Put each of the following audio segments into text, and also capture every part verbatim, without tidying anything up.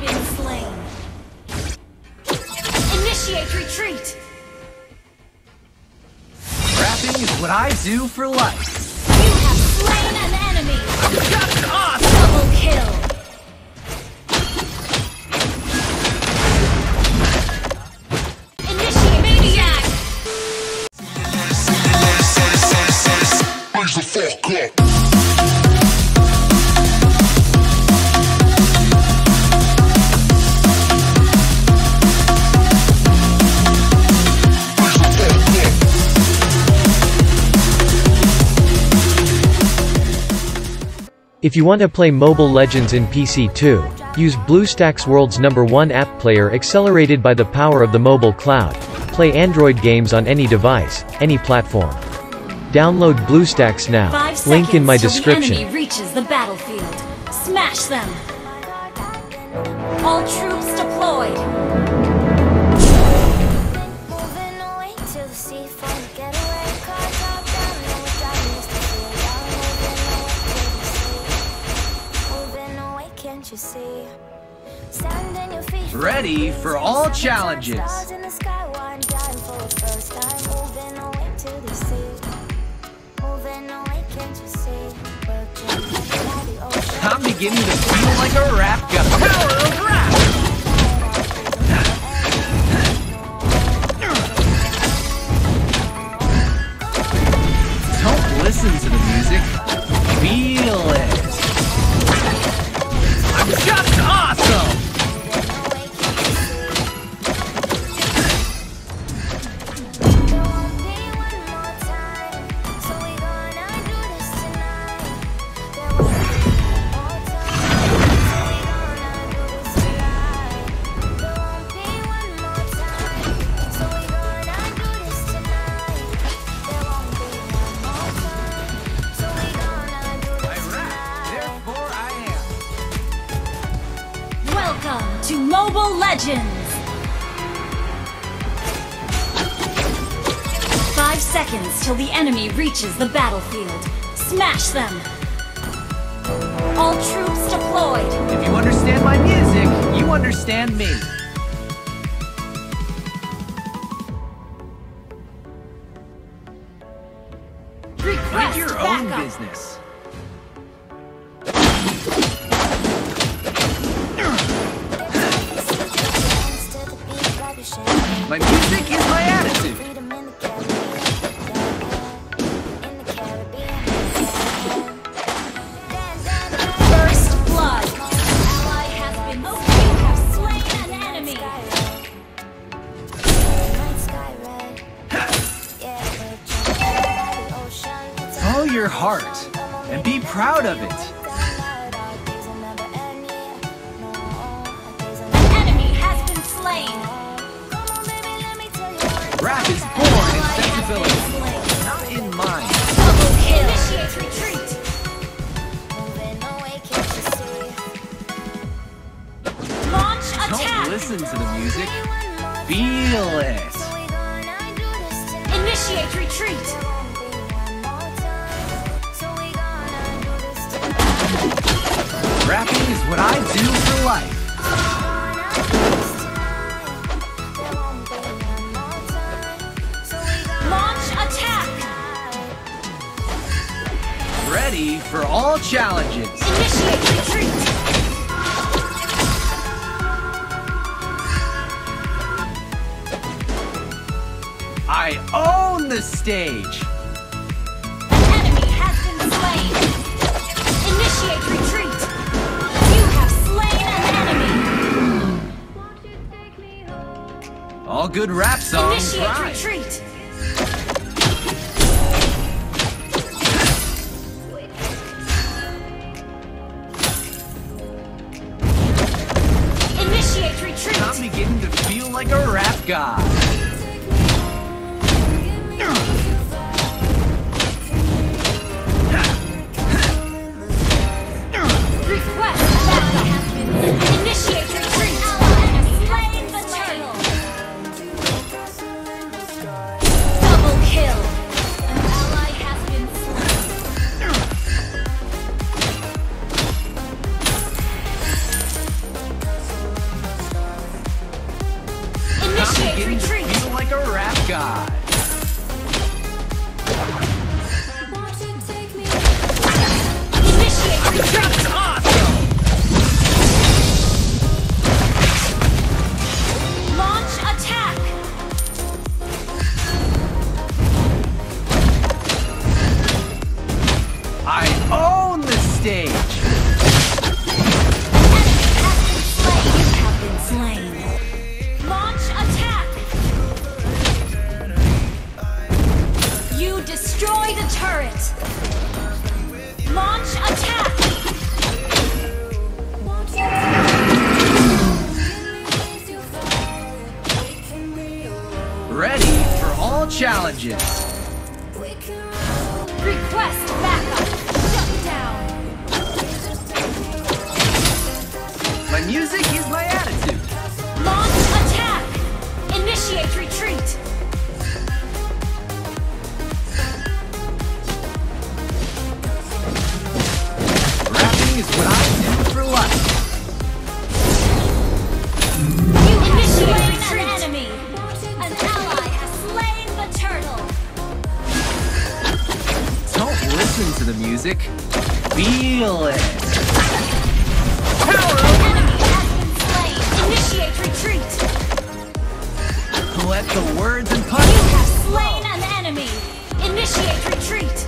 been slain. Initiate retreat. Rapping is what I do for life. You have slain an enemy. That's awesome. Double kill. Initiate maniac. Raise the fuck up. If you want to play Mobile Legends in P C too, use BlueStacks, world's number one app player accelerated by the power of the mobile cloud. Play Android games on any device, any platform. Download BlueStacks now. Link in my description. Five seconds till the enemy reaches the battlefield. Smash them. All troops deployed. You see, sand in your feet, ready for all challenges. Stars in the sky, one dying for the first time, moving away to the sea, moving away, can't you see? I'm beginning to feel like a rap god. Power of rap. Don't listen to the music, feel it. Just awesome! Welcome to Mobile Legends! Five seconds till the enemy reaches the battlefield. Smash them! All troops deployed! If you understand my music, you understand me. Request your own business. My music is my attitude. First blood. Ally has been slain. You have slain an enemy. Follow your heart and be proud of it. An enemy has been slain. Rap is born in sensibility, not in mind. Double kill. Initiate retreat. Launch attack. Don't listen to the music. Feel it. Initiate retreat. Rapping is what I do for life. Ready for all challenges. Initiate retreat. I own the stage. An enemy has been slain. Initiate retreat. You have slain an enemy. Won't you take me home? All good rap songs. Initiate right. retreat. I'm beginning to feel like a rap god. Request backup. Initiate retreat. Ally has slain the turtle. Double kill. An ally has been slain. challenges. Request backup. Shut down. My music is my attitude. Launch attack. Initiate retreat. Rapping is what I do for life. Listen to the music. Feel it. Power over. Enemy has been slain. Initiate retreat. Let the words and puns. You have slain an enemy. Initiate retreat.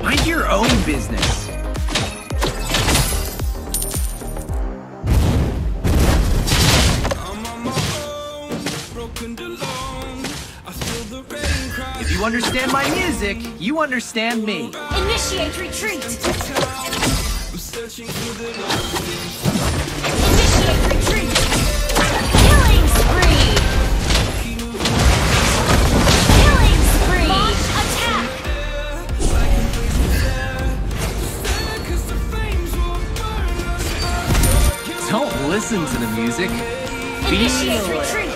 Mind your own business. If you understand my music, you understand me. Initiate retreat. Initiate retreat. Killing spree. Killing spree. Launch attack. Don't listen to the music. Initiate retreat.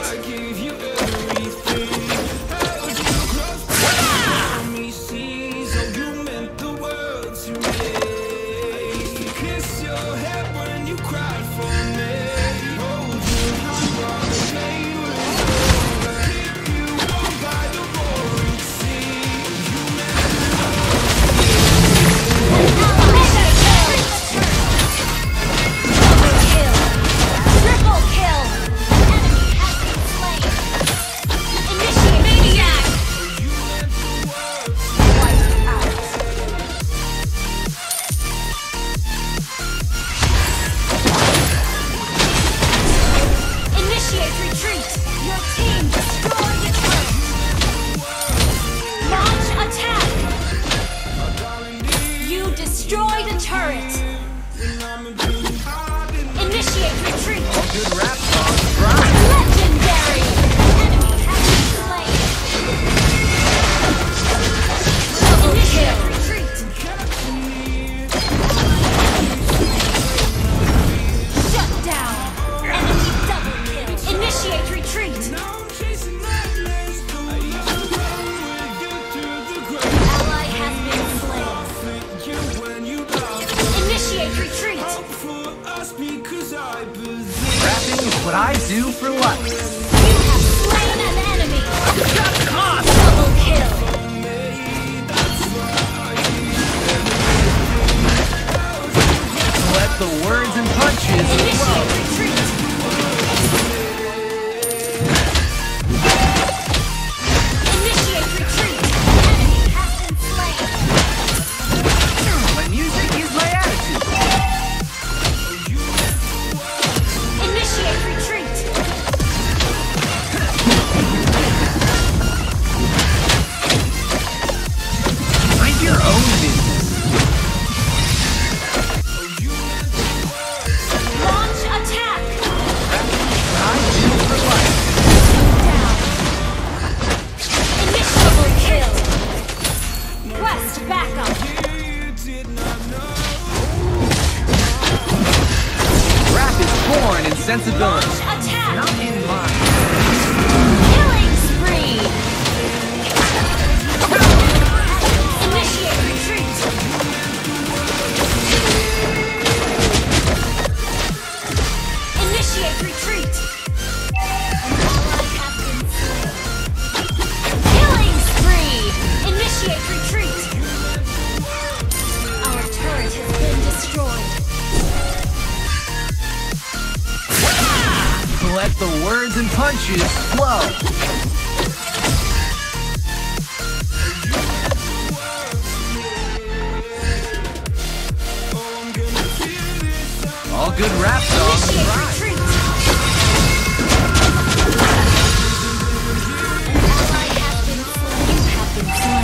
What I do for life. You have slain an enemy. Come on. Double kill. Let the words and punches flow. Initiate retreat. Enemy has been slain. My music is my attitude. Sensibility. Launch attack. Not in line. Killing spree. Initiate retreat. Initiate retreat. Killing spree. Initiate retreat. Our turret has been destroyed. Let the words and punches flow. All good rap songs. Initiate retreat. An ally has been slain. You have been slain.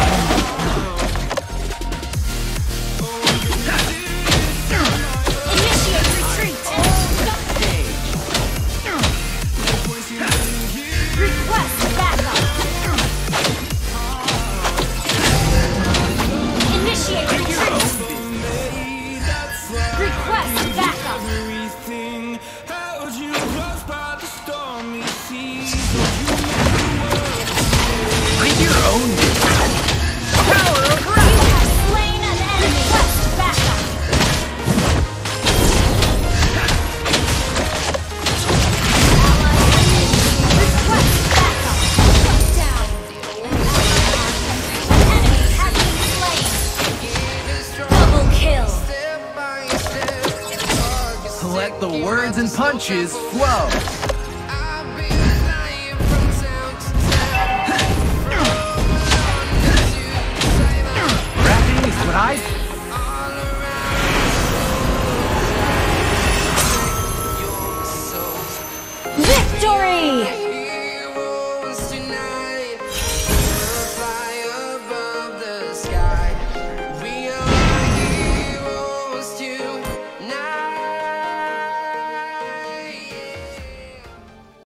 and punches flow.